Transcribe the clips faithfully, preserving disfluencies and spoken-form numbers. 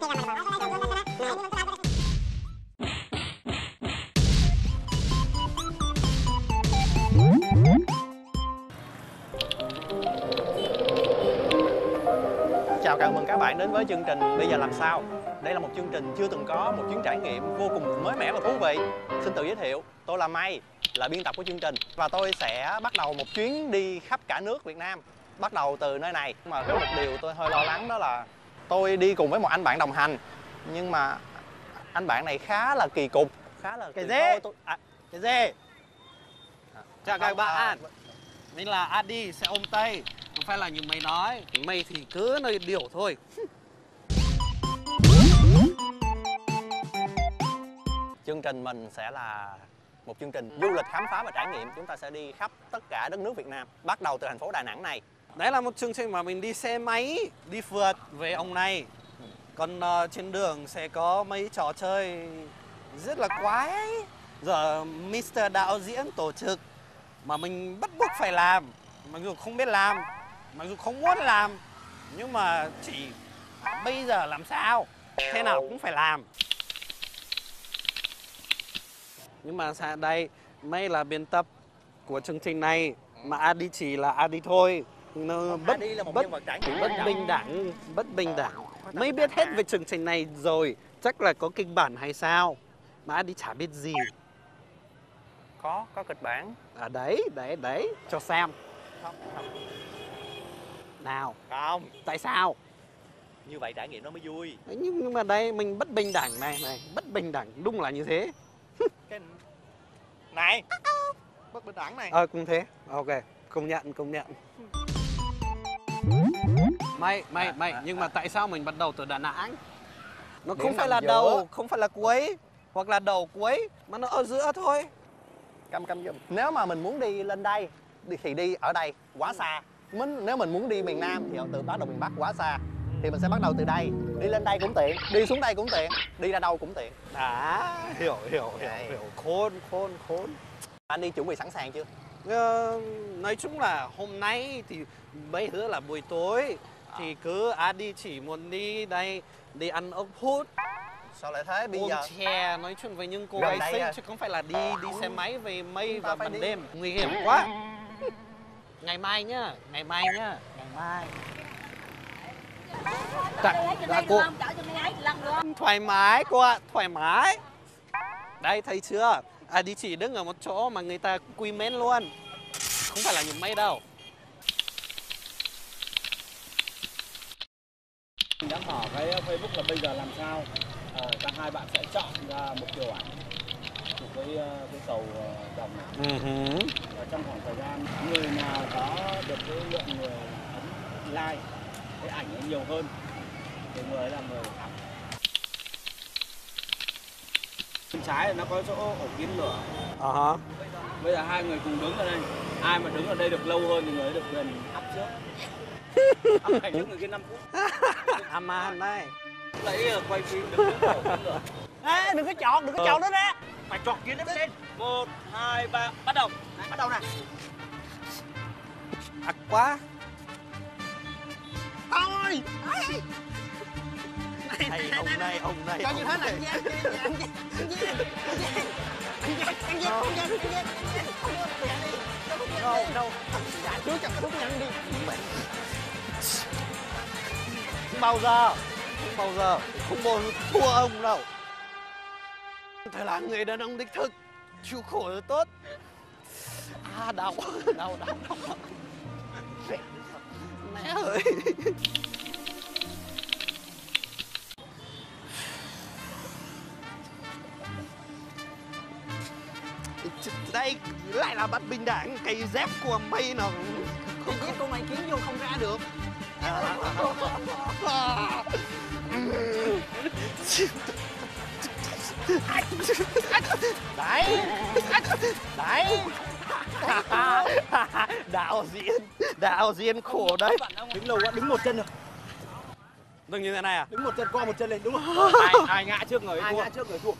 Chào, chào mừng các bạn đến với chương trình Bây giờ làm sao. Đây là một chương trình chưa từng có, một chuyến trải nghiệm vô cùng mới mẻ và thú vị. Xin tự giới thiệu, tôi là May, là biên tập của chương trình. Và tôi sẽ bắt đầu một chuyến đi khắp cả nước Việt Nam, bắt đầu từ nơi này. Mà có một điều tôi hơi lo lắng, đó là tôi đi cùng với một anh bạn đồng hành, nhưng mà anh bạn này khá là kỳ cục, khá là cái gì tôi... à... cái gì chào các bạn, à... mình là Adi sẽ ôm tay, không phải là như mày nói, mày thì cứ nơi điều thôi. Chương trình mình sẽ là một chương trình du lịch khám phá và trải nghiệm. Chúng ta sẽ đi khắp tất cả đất nước Việt Nam, bắt đầu từ thành phố Đà Nẵng này. Đấy là một chương trình mà mình đi xe máy, đi phượt về ông này. Còn uh, trên đường sẽ có mấy trò chơi rất là quái. Giờ mít-tơ đạo diễn tổ chức, mà mình bắt buộc phải làm. Mặc dù không biết làm, mặc dù không muốn làm, nhưng mà chỉ bây giờ làm sao, thế nào cũng phải làm. Nhưng mà xa đây, May là biên tập của chương trình này, mà Adi chỉ là Adi thôi. Nó bất, Adi là một bất, nhân vật trải nghiệm bất bình đẳng, bất bình đẳng. May biết hết về chương trình này rồi, chắc là có kịch bản hay sao, mà Adi chả biết gì. Có, có kịch bản. À đấy, đấy, đấy, cho xem. Không, không. Nào. Không. Tại sao? Như vậy trải nghiệm nó mới vui. Nhưng mà đây, mình bất bình đẳng này, này, bất bình đẳng, đúng là như thế. Cái... này bất bình đẳng này. Ờ à, cũng thế. Ok, công nhận, công nhận. May, may, à, may. À, nhưng à. mà tại sao mình bắt đầu từ Đà Nẵng? Nó không phải là giữa. đầu, không phải là cuối, hoặc là đầu cuối, mà nó ở giữa thôi. Cam cam dùm. Nếu mà mình muốn đi lên đây thì đi ở đây quá xa. Mình nếu mình muốn đi miền Nam thì từ bắt đầu miền Bắc quá xa. Thì mình sẽ bắt đầu từ đây, đi lên đây cũng tiện, đi xuống đây cũng tiện, đi ra đâu cũng tiện. Đã, hiểu, hiểu, hiểu, hiểu, khôn, khôn, khôn. Anh đi chuẩn bị sẵn sàng chưa? Ờ, nói chung là hôm nay thì mấy thứ là buổi tối à. Thì cứ Adi chỉ muốn đi đây, đi ăn ốc hút. Sao lại thế bây Uông giờ? Chè, nói chuyện với những cô gái xinh, chứ không phải là đi đi xe máy về May vào ban đêm. Nguy hiểm quá. Ngày mai nhá, ngày mai nhá, ngày mai. Tại là cô thoải mái cô ạ, à, thoải mái. Đây thấy chưa? À, đi chỉ đứng ở một chỗ mà người ta quy mến luôn. Không phải là những May đâu. Mình đã hỏi cái Facebook là bây giờ làm sao? À, các hai bạn sẽ chọn ra một kiểu ảnh chụp với cái cầu dòng này. Uh-huh. Và trong khoảng thời gian người nào có được cái lượng người ấn like cái ảnh nó nhiều hơn thì người ấy là người thắng. Bên trái nó có chỗ ổ kiến lửa. Ờ hả. Bây giờ hai người cùng đứng ở đây. Ai mà đứng ở đây được lâu hơn thì người ấy được quyền áp trước. Áp ảnh trước người kia năm phút. Aman đây. Lấy quay phim đứng trước ổ kiến lửa. Ê, đừng có chọn, đừng có chọn nữa nè. Phải chọn kiến nó lên. một, hai, ba, bắt đầu. Đấy, bắt đầu nè. Thật quá. Ôi! Này, ông này, ông này. Cho như thế này. Đâu, đâu. Dạ trước cho cái thuốc nhanh đi. Không bao giờ, không bao giờ, không bao giờ thua ông đâu. Thật là người đàn ông đích thực, chịu khổ là tốt. À, đau, đau, đau, đau. Mẹ ơi. Đây lại là bất bình đẳng, cái dép của May nó không biết cô mày kiếm vô không ra được. Đấy. Đấy. Đạo diễn, đạo diễn khổ đấy. Đứng lâu quá, đứng một chân rồi. Đừng như thế này à? Đứng một chân, co một chân lên, đúng không? Ai, ai ngã trước người thua. Ngã trước người thua.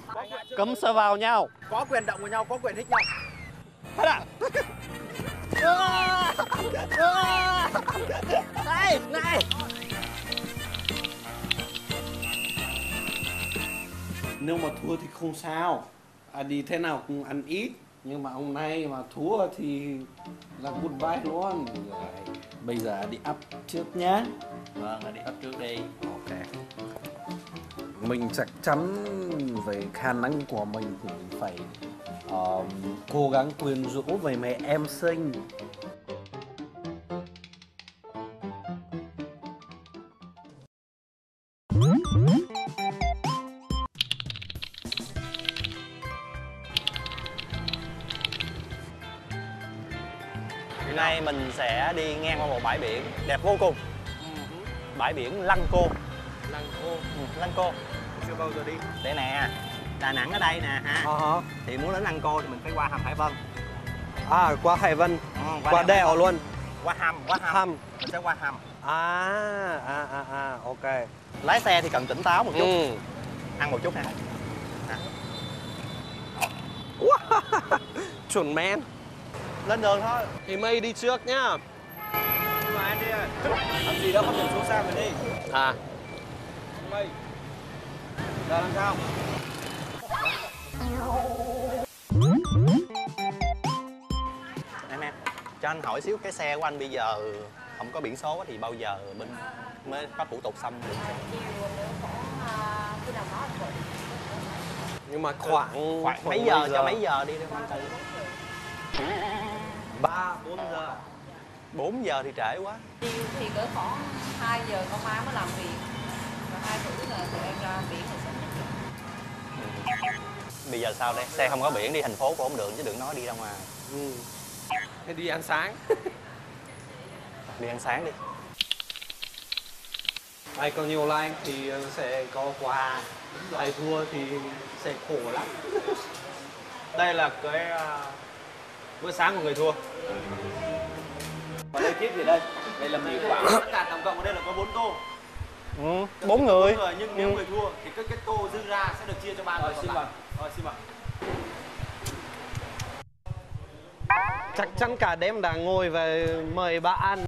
Cấm sờ vào nhau. Có quyền động vào nhau, có quyền hít nhau. Thật à? Này, này. Nếu mà thua thì không sao, Adi thế nào cũng ăn ít. Nhưng mà hôm nay mà thua thì là goodbye luôn. Bây giờ đi up trước nhá. Vâng, đi up trước đi. Ok. Mình chắc chắn về khả năng của mình cũng phải uh, cố gắng quyến rũ về mẹ em sinh. Hôm nay mình sẽ đi ngang qua một bãi biển đẹp vô cùng. Uh-huh. Bãi biển Lăng Cô. Lăng Cô. Ừ, Lăng Cô. Mình chưa bao giờ đi. Đây nè, Đà Nẵng ở đây nè ha. Uh-huh. Thì muốn đến Lăng Cô thì mình phải qua hầm Hải Vân. À, qua Hải Vân. Ừ, qua qua đèo luôn. Qua hầm, qua hầm. hầm. Mình sẽ qua hầm. À, à, à, à, ok. Lái xe thì cần tỉnh táo một chút. Ừ. Ăn một chút nè. Chuẩn men. Lên đường thôi. Thì May đi trước nhá. Nhưng mà anh đi rồi. Làm gì đâu, không được xuống xa mình đi. À. May. Giờ làm sao? Em em, cho anh hỏi xíu, cái xe của anh bây giờ không có biển số thì bao giờ bên mới có thủ tục xong được? Nhưng mà khoảng khoảng mấy giờ, cho mấy giờ đi đâu anh tự? ba, bốn giờ. bốn giờ thì trễ quá. Chiều thì cỡ khoảng hai giờ con má mới làm việc. Và hai rưỡi là tụi em ra biển rồi sẽ nhận được. Bây giờ sao đây? Xe không có biển đi thành phố cũng không được chứ đừng nói đi đâu mà. Ừ. Thế đi ăn sáng. Đi ăn sáng đi. Ai còn nhiều like thì sẽ có quà. Ai thua thì sẽ khổ lắm. Đây là cái bữa sáng của người thua. Và đây tiếp gì đây? Đây là mì quảng. Tất cả tổng cộng ở đây là có bốn tô. Ừ, bốn người. bốn người nhưng nếu ừ. người thua thì cái cái tô dư ra sẽ được chia cho ba người. Xin mời. Rồi xin mời. Chắc chắn cả đêm đã ngồi và mời bà ăn.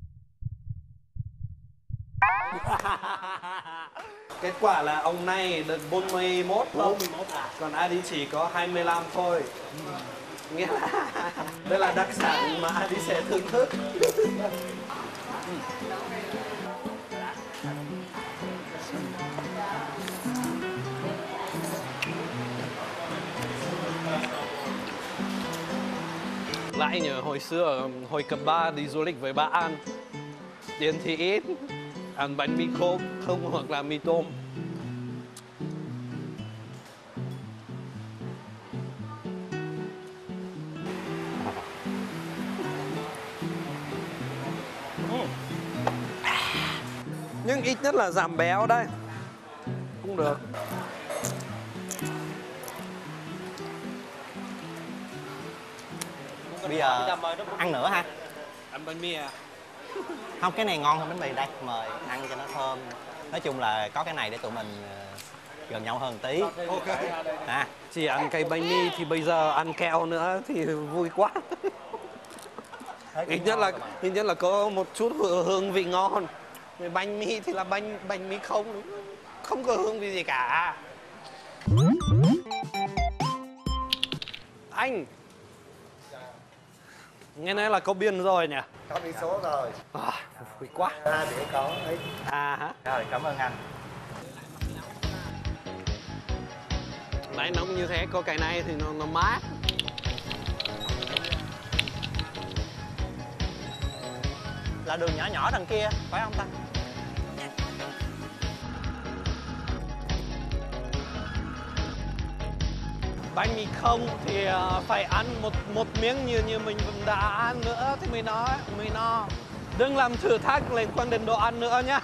Kết quả là ông này được bốn mươi mốt thôi. Còn Adi chỉ có hai mươi lăm thôi. Ừ. Nghĩa là đây là đặc sản mà Adi sẽ thưởng thức. Lại nhờ hồi xưa, hồi cấp ba đi du lịch với ba ăn. Tiền thì ít, ăn bánh mì khô không hoặc là mì tôm. Nhưng ít nhất là giảm béo đây. Cũng được. Bây giờ ăn nữa ha. Ăn bánh mì à? Không, cái này ngon hơn bánh mì đây. Mời ăn cho nó thơm. Nói chung là có cái này để tụi mình gần nhau hơn tí. Ok. À, chỉ ăn cái bánh mì thì bây giờ ăn kẹo nữa thì vui quá. Ít nhất là ít nhất là có một chút hương vị ngon. Bánh mì thì là bánh bánh mì không, không có hương vị gì cả. Anh, nghe nói là có biên rồi nhỉ? Có biển số rồi. À, vui quá. À, để có đấy. À hả? Rồi, cảm ơn anh. Nãy nóng như thế, có cái này thì nó nó mát. Là đường nhỏ nhỏ đằng kia, phải không ta? Bánh mì không thì phải ăn một một miếng như như mình vẫn đã ăn nữa thì mới nói mới no. Đừng làm thử thách liên quan đến đồ ăn nữa nhá.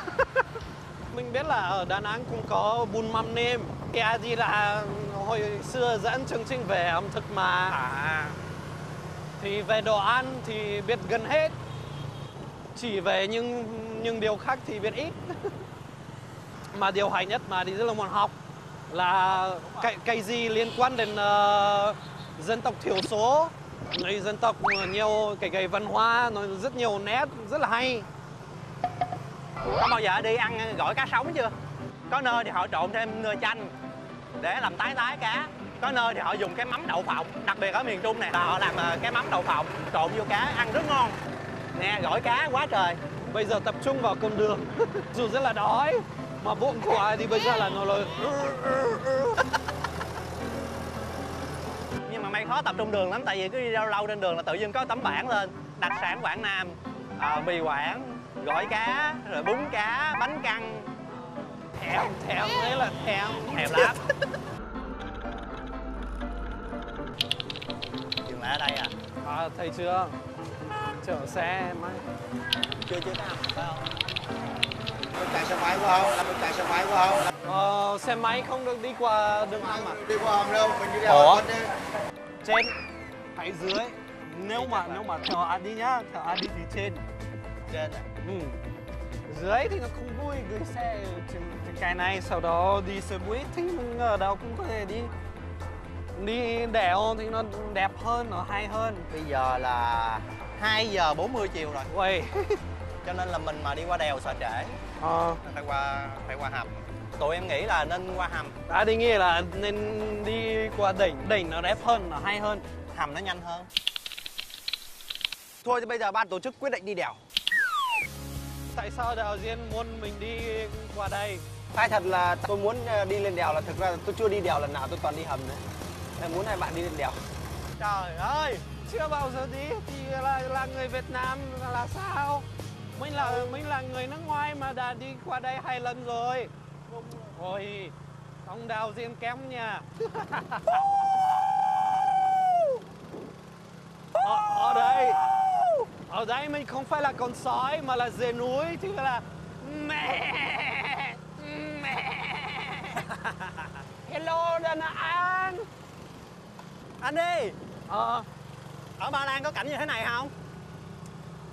Mình biết là ở Đà Nẵng cũng có bún mắm nêm. Cái Adi là hồi xưa dẫn chương trình về ẩm thực mà. À. Thì về đồ ăn thì biết gần hết. Chỉ về những những điều khác thì biết ít. Mà điều hay nhất mà đi rất là muốn học là cái cái gì liên quan đến uh, dân tộc thiểu số, người dân tộc nhiều cái cái văn hóa, nó rất nhiều nét rất là hay. Có bao giờ đi ăn gỏi cá sống chưa? Có nơi thì họ trộn thêm nồi chanh, để làm tái tái cá. Có nơi thì họ dùng cái mắm đậu phộng, đặc biệt ở miền Trung này là họ làm cái mắm đậu phộng trộn vô cá ăn rất ngon. Nè, gỏi cá quá trời. Bây giờ tập trung vào cơm đường. Dù rất là đói mà vụng của ai thì bây giờ là nó là... Nhưng mà May khó tập trung đường lắm, tại vì cứ đi lâu lâu trên đường là tự nhiên có tấm bảng lên đặc sản Quảng Nam, à, mì Quảng, gỏi cá, rồi bún cá, bánh căn. Thèm, thèm, thế là thèm. Thèm lắm. Dừng lại ở đây à? À, thấy chưa? Chở xe May. Chưa chưa nào, phải không? Mình chạy xe máy qua không? Mình chạy xe máy qua không? Ờ, xe máy không được đi qua đường hầm à? Đi qua hầm đâu, mình đi ra hầm đi. Trên, phải dưới. Nếu mà, nếu mà theo Adi nhá, theo Adi thì trên. Trên à? Ừ. Dưới thì nó không vui, gửi xe trên cái này, sau đó đi xe buýt thì mình ở đâu cũng có thể đi. Đi đèo thì nó đẹp hơn, nó hay hơn. Bây giờ là hai giờ bốn mươi chiều rồi. Uầy. Cho nên là mình mà đi qua đèo sợ trễ. Ờ. Phải qua, phải qua hầm. Tụi em nghĩ là nên qua hầm. Đã đi nghĩ là nên đi qua đỉnh, đỉnh nó đẹp hơn, nó hay hơn. Hầm nó nhanh hơn. Thôi thì bây giờ ban tổ chức quyết định đi đèo. Tại sao đạo diễn muốn mình đi qua đây? Tại thật là tôi muốn đi lên đèo, là thực ra tôi chưa đi đèo lần nào, tôi toàn đi hầm đấy. Em muốn hai bạn đi lên đèo. Trời ơi, chưa bao giờ đi thì là, là người Việt Nam là sao? Mình là ừ. mình là người nước ngoài mà đã đi qua đây hai lần rồi. Đúng rồi. Ôi, ông đạo diễn kém nha. ở, ở đây, ở đây mình không phải là con sói mà là dê núi, chứ là mẹ mẹ. Hello Đà Nẵng. Anh đi. Ờ. Ở Bà Lan có cảnh như thế này không?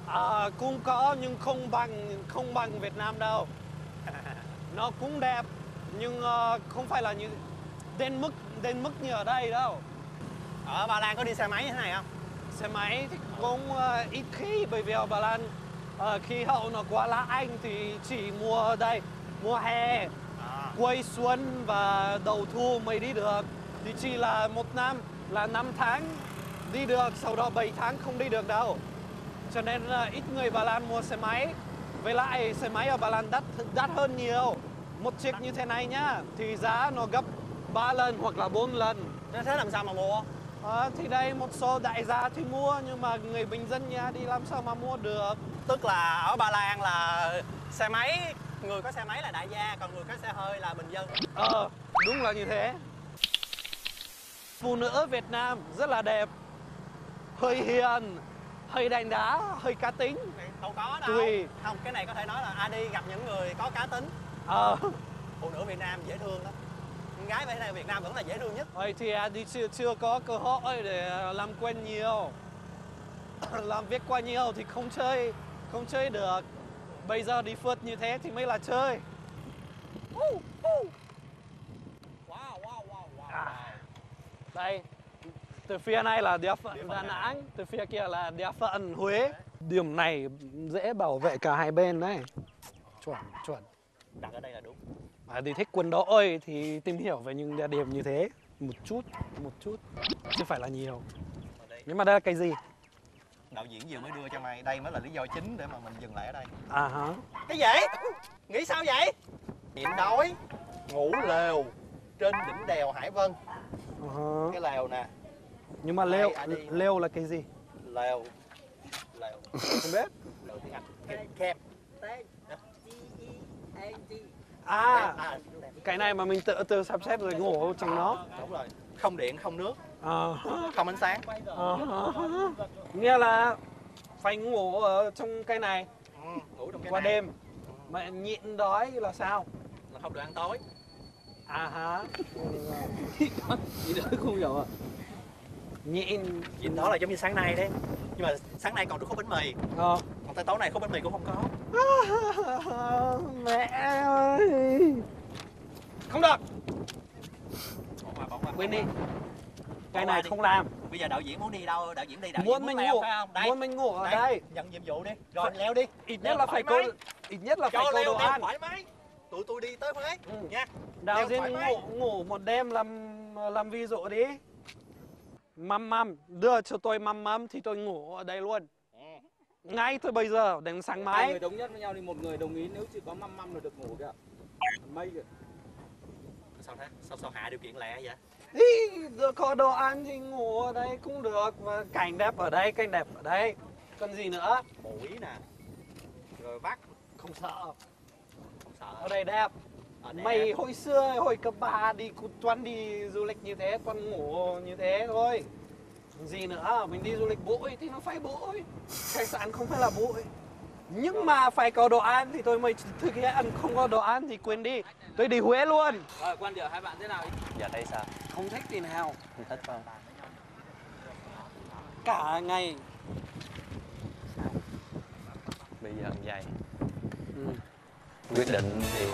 À, cũng có nhưng không bằng không bằng Việt Nam đâu. Nó cũng đẹp nhưng uh, không phải là như đến mức đến mức như ở đây đâu. Ở Bà Lan có đi xe máy như thế này không? Xe máy thì cũng uh, ít khi, bởi vì ở Bà Lan uh, khí hậu nó quá lá Anh thì chỉ mùa ở đây, mùa hè, à. Cuối xuân và đầu thu mới đi được. Thì chỉ là một năm là năm tháng đi được, sau đó bảy tháng không đi được đâu. Cho nên uh, ít người Bà Lan mua xe máy. Với lại xe máy ở Bà Lan đắt, đắt hơn nhiều. Một chiếc như thế này nhá, thì giá nó gấp ba lần hoặc là bốn lần. Thế làm sao mà mua? À, thì đây một số đại gia thì mua, nhưng mà người bình dân nha đi làm sao mà mua được. Tức là ở Bà Lan là xe máy, người có xe máy là đại gia, còn người có xe hơi là bình dân. Ờ, đúng là như thế. Phụ nữ Việt Nam rất là đẹp, hơi hiền, hơi đành đá, hơi cá tính. Không có đâu. Tùy. Không, cái này có thể nói là Adi gặp những người có cá tính. Ờ. Phụ nữ Việt Nam dễ thương lắm. Con gái vậy này Việt Nam vẫn là dễ thương nhất. Vậy thì Adi chưa, chưa có cơ hội để làm quen nhiều. Làm việc qua nhiều thì không chơi, không chơi được. Bây giờ đi phượt như thế thì mới là chơi. Wow, wow, wow, wow. À. Đây, từ phía này là địa phận Đà Nẵng, từ phía kia là địa phận Huế. Điểm này dễ bảo vệ cả hai bên đấy. Chuẩn, chuẩn. Đặt ở đây là đúng. À, thì thích quân đội thì tìm hiểu về những địa điểm như thế. Một chút, một chút. Chứ phải là nhiều. Nhưng mà đây là cái gì? Đạo diễn vừa mới đưa cho mày. Đây mới là lý do chính để mà mình dừng lại ở đây. À hả? Cái gì? Nghĩ sao vậy? Điểm đói, ngủ lều trên đỉnh đèo Hải Vân. Uh-huh. Cái lều nè. Nhưng mà lều, lều là cái gì? Lều. Lều. Không biết. Lều tiếng Anh. Cái kẹp. À, à, cái này mà mình tự tự sắp xếp rồi ngủ trong nó. Đúng rồi. Không điện, không nước, uh-huh. không ánh sáng. Uh-huh. Nghĩa là phải ngủ ở trong cái này. Ừ, ngủ trong cái qua này. Đêm. Ừ. Mà nhịn đói là sao? Là không được ăn tối. À hả? Chị đỡ không hiểu à? Nhịn nhịn đó là giống như sáng nay đấy. Nhưng mà sáng nay còn được khúc bánh mì. Ờ. Còn tới tối này khúc bánh mì cũng không có. Mẹ ơi. Không được. Bỏ qua, bỏ qua. Quên đi. Cái này không làm. Bây giờ đạo diễn muốn đi đâu? Đạo diễn đi, đạo diễn muốn leo phải không? Đây. Muốn mình ngủ ở đây. Nhận nhiệm vụ đi. Rồi leo đi. Ít nhất là phải có ít nhất là phải có đồ ăn. tụi tôi đi tới Huế ừ. nha. Đào Diên ngủ, ngủ một đêm làm làm ví dụ đi. Mắm mắm, đưa cho tôi mắm mắm thì tôi ngủ ở đây luôn. Ngay từ bây giờ đến sáng mai. Hai người đồng nhất với nhau thì một người đồng ý, nếu chỉ có măm măm là được ngủ kìa. Mây kìa. Sao thế? Sao sao hạ điều kiện lẻ vậy? Ý, có đồ ăn thì ngủ ở đây cũng được, mà cảnh đẹp ở đây, cảnh đẹp ở đây. Còn gì nữa? Mũi nè. Rồi bác không sợ. Không sợ. Ở đây đẹp. Ở đây mày đẹp. Hồi xưa hồi cấp ba đi toán đi du lịch như thế, toán ngủ như thế thôi. Gì nữa, mình đi du lịch bụi thì nó phải bụi, khách sạn không phải là bụi, nhưng mà phải có đồ ăn thì tôi mới thực hiện, không có đồ ăn thì quên đi, tôi đi Huế luôn. Rồi, quan điểm hai bạn thế nào? Giờ đây sao? Không thích thì nào? Không thích không? Cả ngày. Bây giờ dày. Ừ. Quyết định thì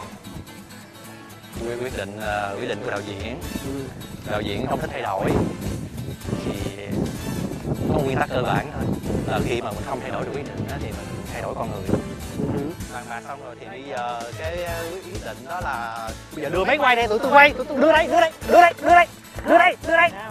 quyết định uh, quyết định của đạo diễn. Ừ. Đạo diễn không thích thay đổi. Thì có nguyên tắc cơ bản thôi, là khi mà mình không thay đổi được quyết định đó, thì mình thay đổi con người. Mà, mà xong rồi thì bây giờ uh, cái quyết định đó là bây giờ đưa máy quay đây, tụi tôi quay, tụi tôi đưa đây, đưa đây, đưa đây, đưa đây, đưa đây, đưa đây.